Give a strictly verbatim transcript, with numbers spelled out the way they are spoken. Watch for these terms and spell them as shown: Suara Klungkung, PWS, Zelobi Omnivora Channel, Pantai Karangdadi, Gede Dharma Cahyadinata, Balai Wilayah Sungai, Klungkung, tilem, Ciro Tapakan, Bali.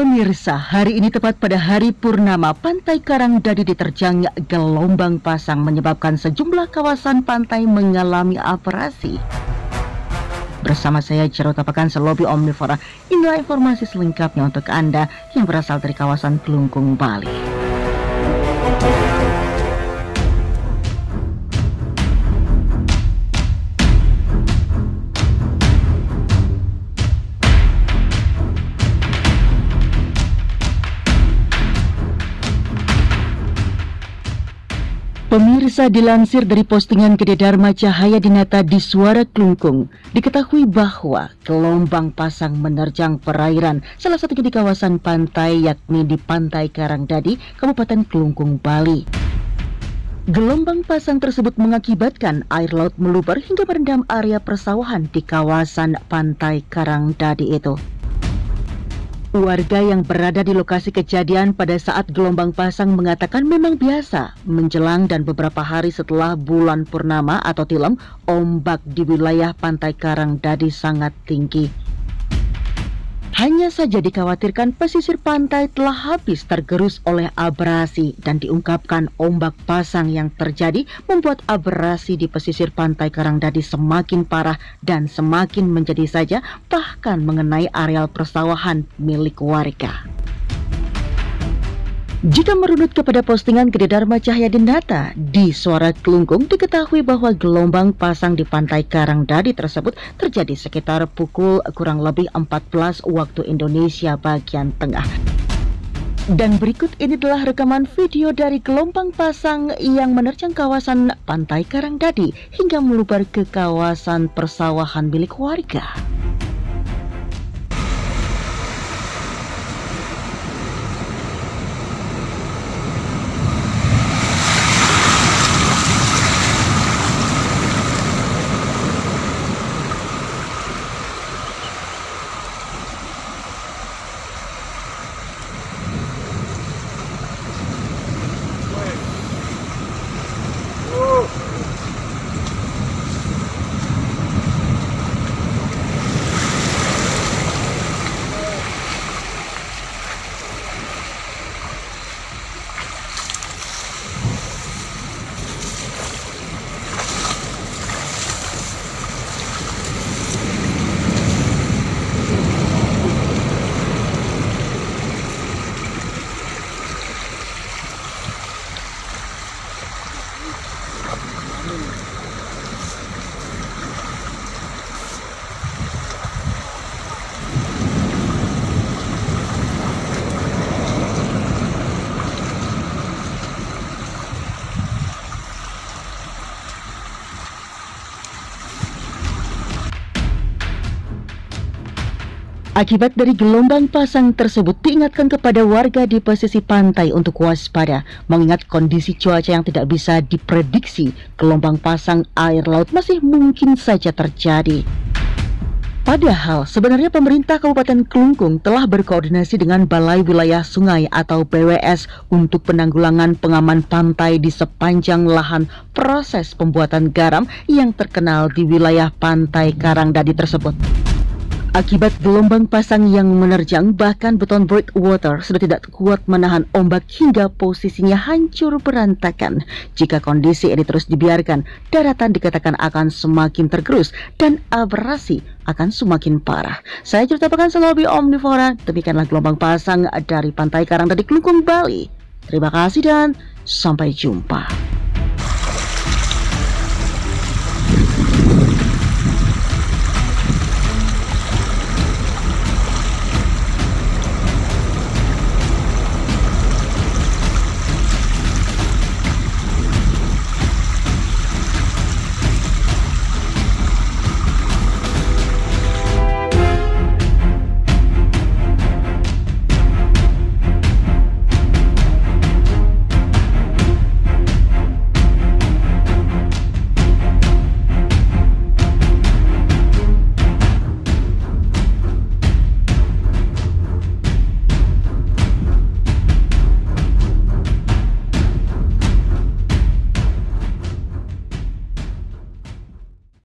Pemirsa, hari ini tepat pada hari purnama, Pantai Karangdadi diterjang gelombang pasang menyebabkan sejumlah kawasan pantai mengalami abrasi. Bersama saya Ciro Tapakan, Zelobi Omnivora. Inilah informasi selengkapnya untuk Anda yang berasal dari kawasan Klungkung, Bali. Pemirsa, dilansir dari postingan Gede Dharma Cahyadinata di Suara Klungkung, diketahui bahwa gelombang pasang menerjang perairan, salah satunya di kawasan pantai, yakni di Pantai Karangdadi, Kabupaten Klungkung, Bali. Gelombang pasang tersebut mengakibatkan air laut meluber hingga merendam area persawahan di kawasan Pantai Karangdadi itu. Warga yang berada di lokasi kejadian pada saat gelombang pasang mengatakan memang biasa menjelang dan beberapa hari setelah bulan purnama atau tilem, ombak di wilayah Pantai Karangdadi sangat tinggi. Hanya saja dikhawatirkan pesisir pantai telah habis tergerus oleh abrasi, dan diungkapkan ombak pasang yang terjadi membuat abrasi di pesisir Pantai Karangdadi semakin parah dan semakin menjadi saja, bahkan mengenai areal persawahan milik warga. Jika merunut kepada postingan Gede Dharma Cahyadinata di Suara Klungkung, diketahui bahwa gelombang pasang di Pantai Karangdadi tersebut terjadi sekitar pukul kurang lebih empat belas waktu Indonesia bagian tengah. Dan berikut ini adalah rekaman video dari gelombang pasang yang menerjang kawasan Pantai Karangdadi hingga meluber ke kawasan persawahan milik warga. Akibat dari gelombang pasang tersebut, diingatkan kepada warga di pesisir pantai untuk waspada, mengingat kondisi cuaca yang tidak bisa diprediksi. Gelombang pasang air laut masih mungkin saja terjadi. Padahal sebenarnya pemerintah Kabupaten Klungkung telah berkoordinasi dengan Balai Wilayah Sungai atau P W S untuk penanggulangan pengaman pantai di sepanjang lahan proses pembuatan garam yang terkenal di wilayah Pantai Karangdadi tersebut. Akibat gelombang pasang yang menerjang, bahkan beton breakwater sudah tidak kuat menahan ombak hingga posisinya hancur berantakan. Jika kondisi ini terus dibiarkan, daratan dikatakan akan semakin tergerus dan abrasi akan semakin parah. Saya ceritakan Zelobi Omnivora, demikianlah gelombang pasang dari Pantai Karangdadi Klungkung, Bali. Terima kasih dan sampai jumpa.